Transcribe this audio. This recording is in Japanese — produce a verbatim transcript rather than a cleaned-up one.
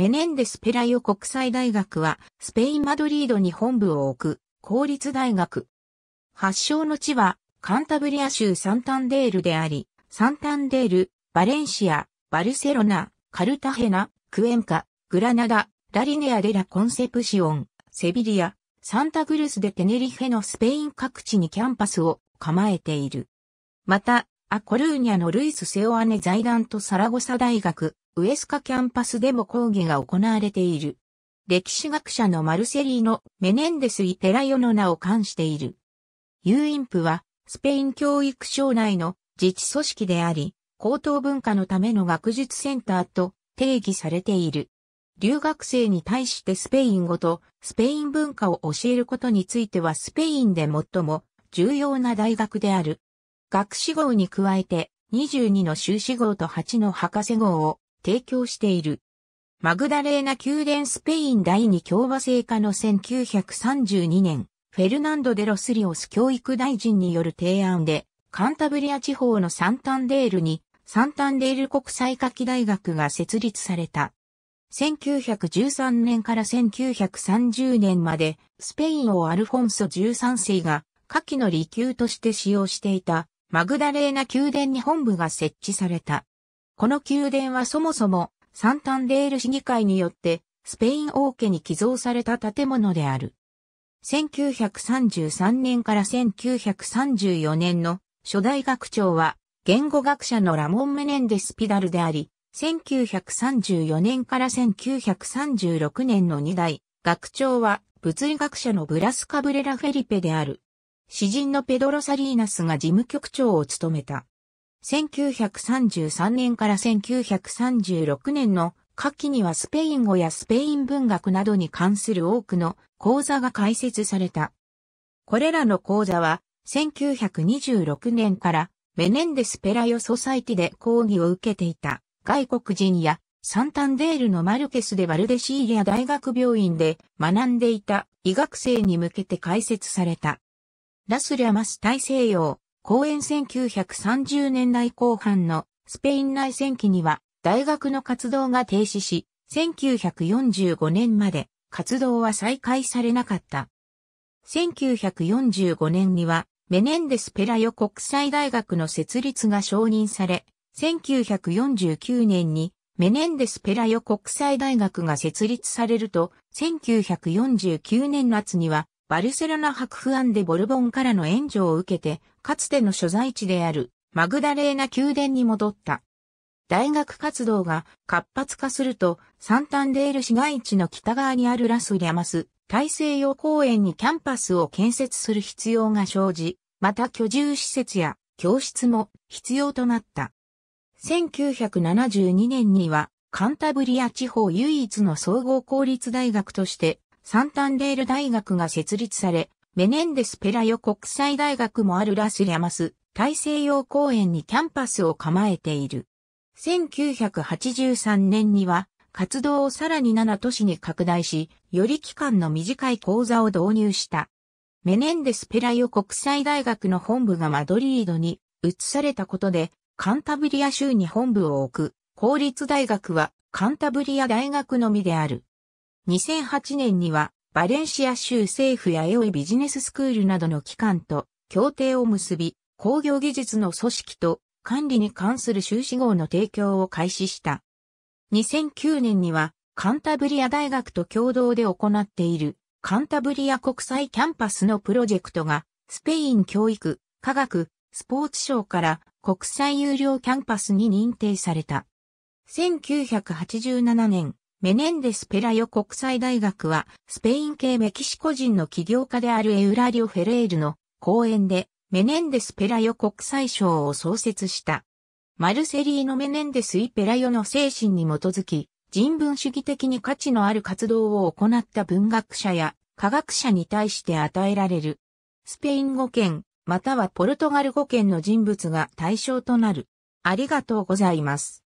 メネンデス・ペラヨ国際大学は、スペイン・マドリードに本部を置く、公立大学。発祥の地は、カンタブリア州サンタンデールであり、サンタンデール、バレンシア、バルセロナ、カルタヘナ、クエンカ、グラナダ、ラリネア・デ・ラ・コンセプシオン、セビリア、サンタクルス・デ・テネリフェのスペイン各地にキャンパスを構えている。また、アコルーニャのルイス・セオアネ財団とサラゴサ大学、ウエスカキャンパスでも講義が行われている。歴史学者のマルセリーノ・メネンデス・イ・ペラヨの名を冠している。ユーインプは、スペイン教育省内の自治組織であり、高等文化のための学術センターと定義されている。留学生に対してスペイン語とスペイン文化を教えることについてはスペインで最も重要な大学である。学士号に加えてにじゅうにの修士号とはちの博士号を提供している。マグダレーナ宮殿スペイン第二共和制下のせんきゅうひゃくさんじゅうにねん、フェルナンド・デ・ロス・リオス教育大臣による提案で、カンタブリア地方のサンタンデールにサンタンデール国際夏季大学が設立された。せんきゅうひゃくじゅうさんねんからせんきゅうひゃくさんじゅうねんまで、スペインをアルフォンソじゅうさんせいが夏季の離宮として使用していた。マグダレーナ宮殿に本部が設置された。この宮殿はそもそもサンタンデール市議会によってスペイン王家に寄贈された建物である。せんきゅうひゃくさんじゅうさんねんからせんきゅうひゃくさんじゅうよねんの初代学長は言語学者のラモン・メネンデス・ピダルであり、せんきゅうひゃくさんじゅうよねんからせんきゅうひゃくさんじゅうろくねんのに代学長は物理学者のブラス・カブレラ・フェリペである。詩人のペドロ・サリーナスが事務局長を務めた。せんきゅうひゃくさんじゅうさんねんからせんきゅうひゃくさんじゅうろくねんの夏季にはスペイン語やスペイン文学などに関する多くの講座が開設された。これらの講座はせんきゅうひゃくにじゅうろくねんからメネンデス・ペラヨ・ソサイティで講義を受けていた外国人やサンタンデールのマルケス・デ・バルデシーリア大学病院で学んでいた医学生に向けて開設された。ラス・ラマス大西洋、公園せんきゅうひゃくさんじゅうねんだいこう半のスペイン内戦期には大学の活動が停止し、せんきゅうひゃくよんじゅうごねんまで活動は再開されなかった。せんきゅうひゃくよんじゅうごねんにはメネンデス・ペラヨ国際大学の設立が承認され、せんきゅうひゃくよんじゅうきゅうねんにメネンデス・ペラヨ国際大学が設立されると、せんきゅうひゃくよんじゅうきゅうねん夏にはバルセロナ伯父アンデ・ボルボンからの援助を受けて、かつての所在地であるマグダレーナ宮殿に戻った。大学活動が活発化すると、サンタンデール市街地の北側にあるラス・ラマス大西洋公園にキャンパスを建設する必要が生じ、また居住施設や教室も必要となった。せんきゅうひゃくななじゅうにねんには、カンタブリア地方唯一の総合公立大学として、サンタンデール大学が設立され、メネンデス・ペラヨ国際大学もあるラス・ラマス大西洋公園にキャンパスを構えている。せんきゅうひゃくはちじゅうさんねんには活動をさらにななとしに拡大し、より期間の短い講座を導入した。メネンデス・ペラヨ国際大学の本部がマドリードに移されたことで、カンタブリア州に本部を置く公立大学はカンタブリア大学のみである。にせんはちねんにはバレンシア州政府やエオイビジネススクールなどの機関と協定を結び工業技術の組織と管理に関する修士号の提供を開始した。にせんきゅうねんにはカンタブリア大学と共同で行っているカンタブリア国際キャンパスのプロジェクトがスペイン教育、科学、スポーツ省から国際優良キャンパスに認定された。せんきゅうひゃくはちじゅうななねん、メネンデス・ペラヨ国際大学は、スペイン系メキシコ人の起業家であるエウラリオ・フェレールの講演で、メネンデス・ペラヨ国際省を創設した。マルセリーノ・メネンデス・イ・ペラヨの精神に基づき、人文主義的に価値のある活動を行った文学者や科学者に対して与えられる。スペイン語圏、またはポルトガル語圏の人物が対象となる。ありがとうございます。